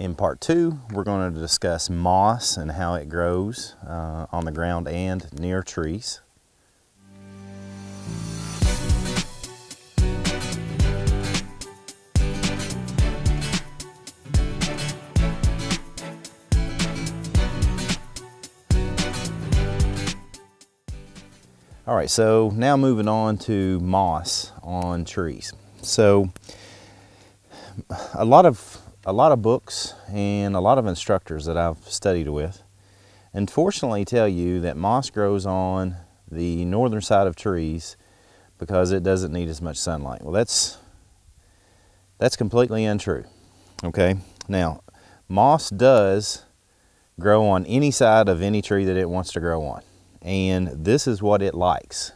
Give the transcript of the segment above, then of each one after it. In part two, we're going to discuss moss and how it grows on the ground and near trees. All right, so now moving on to moss on trees. So a lot of books and a lot of instructors that I've studied with, unfortunately, tell you that moss grows on the northern side of trees because it doesn't need as much sunlight. Well, that's completely untrue. Okay, now moss does grow on any side of any tree that it wants to grow on, and this is what it likes.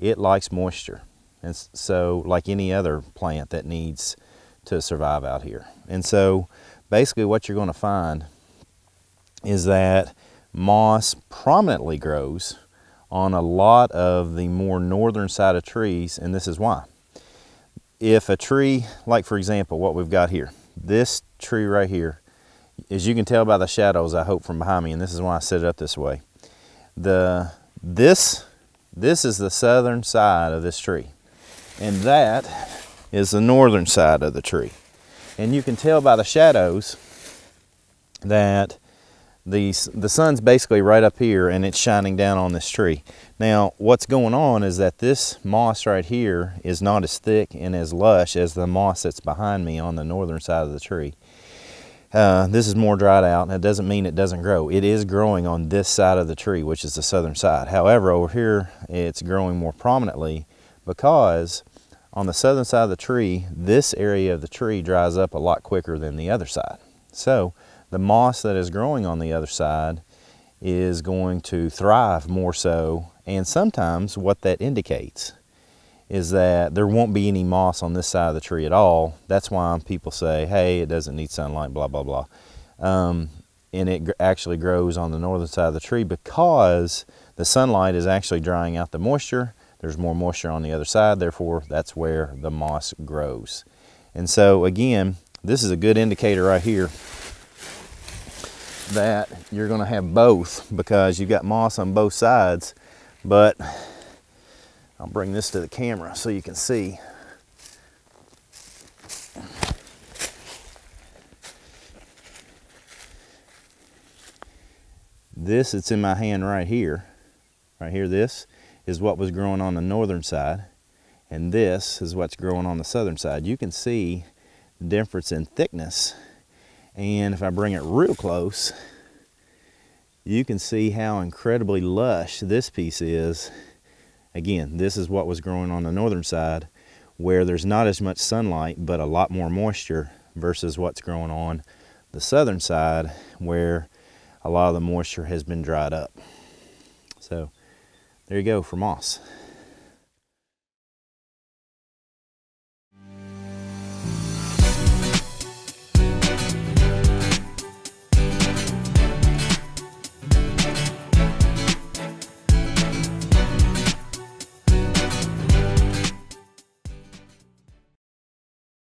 It likes moisture, and so like any other plant that needs to survive out here. And so basically what you're going to find is that moss prominently grows on a lot of the more northern side of trees, and this is why. If a tree, like for example what we've got here, this tree right here, as you can tell by the shadows I hope from behind me, and this is why I set it up this way, this is the southern side of this tree, and that is the northern side of the tree. And you can tell by the shadows that the sun's basically right up here and it's shining down on this tree. Now, what's going on is that this moss right here is not as thick and as lush as the moss that's behind me on the northern side of the tree. This is more dried out, and it doesn't mean it doesn't grow. It is growing on this side of the tree, which is the southern side. However, over here, it's growing more prominently because on the southern side of the tree, this area of the tree dries up a lot quicker than the other side. So the moss that is growing on the other side is going to thrive more so, and sometimes what that indicates is that there won't be any moss on this side of the tree at all. That's why people say, hey, it doesn't need sunlight, blah, blah, blah. And it actually grows on the northern side of the tree because the sunlight is actually drying out the moisture. There's more moisture on the other side, therefore that's where the moss grows. And so again, this is a good indicator right here that you're going to have both, because you've got moss on both sides. But I'll bring this to the camera so you can see. This that's in my hand right here, this is what was growing on the northern side, and this is what's growing on the southern side. You can see the difference in thickness, and if I bring it real close, you can see how incredibly lush this piece is. Again, this is what was growing on the northern side, where there's not as much sunlight but a lot more moisture, versus what's growing on the southern side, where a lot of the moisture has been dried up. So there you go for moss.